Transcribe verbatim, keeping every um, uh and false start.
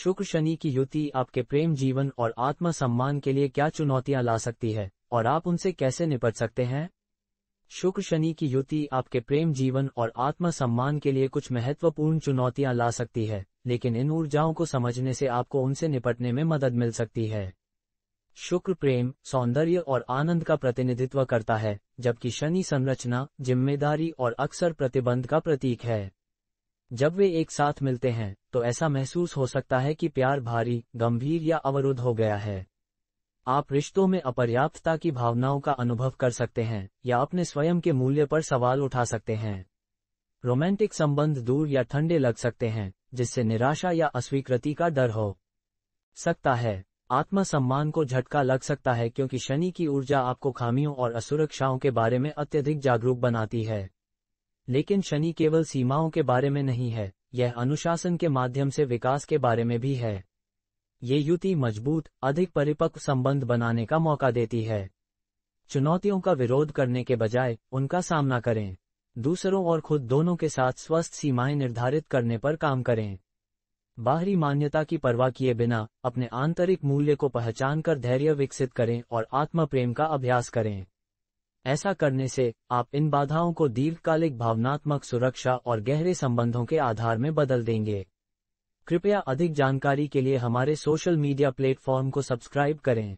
शुक्र शनि की युति आपके प्रेम जीवन और आत्म सम्मान के लिए क्या चुनौतियां ला सकती है और आप उनसे कैसे निपट सकते हैं। शुक्र शनि की युति आपके प्रेम जीवन और आत्म सम्मान के लिए कुछ महत्वपूर्ण चुनौतियां ला सकती है, लेकिन इन ऊर्जाओं को समझने से आपको उनसे निपटने में मदद मिल सकती है। शुक्र प्रेम, सौंदर्य और आनंद का प्रतिनिधित्व करता है, जबकि शनि संरचना, जिम्मेदारी और अक्सर प्रतिबंध का प्रतीक है। जब वे एक साथ मिलते हैं तो ऐसा महसूस हो सकता है कि प्यार भारी, गंभीर या अवरुद्ध हो गया है। आप रिश्तों में अपर्याप्तता की भावनाओं का अनुभव कर सकते हैं या अपने स्वयं के मूल्य पर सवाल उठा सकते हैं। रोमांटिक संबंध दूर या ठंडे लग सकते हैं, जिससे निराशा या अस्वीकृति का डर हो सकता है। आत्मसम्मान को झटका लग सकता है क्योंकि शनि की ऊर्जा आपको खामियों और असुरक्षाओं के बारे में अत्यधिक जागरूक बनाती है। लेकिन शनि केवल सीमाओं के बारे में नहीं है, यह अनुशासन के माध्यम से विकास के बारे में भी है। ये युति मजबूत, अधिक परिपक्व संबंध बनाने का मौका देती है। चुनौतियों का विरोध करने के बजाय उनका सामना करें। दूसरों और खुद दोनों के साथ स्वस्थ सीमाएं निर्धारित करने पर काम करें। बाहरी मान्यता की परवाह किए बिना अपने आंतरिक मूल्य को पहचान कर धैर्य विकसित करें और आत्म प्रेम का अभ्यास करें। ऐसा करने से आप इन बाधाओं को दीर्घकालिक भावनात्मक सुरक्षा और गहरे संबंधों के आधार में बदल देंगे। कृपया अधिक जानकारी के लिए हमारे सोशल मीडिया प्लेटफॉर्म को सब्सक्राइब करें।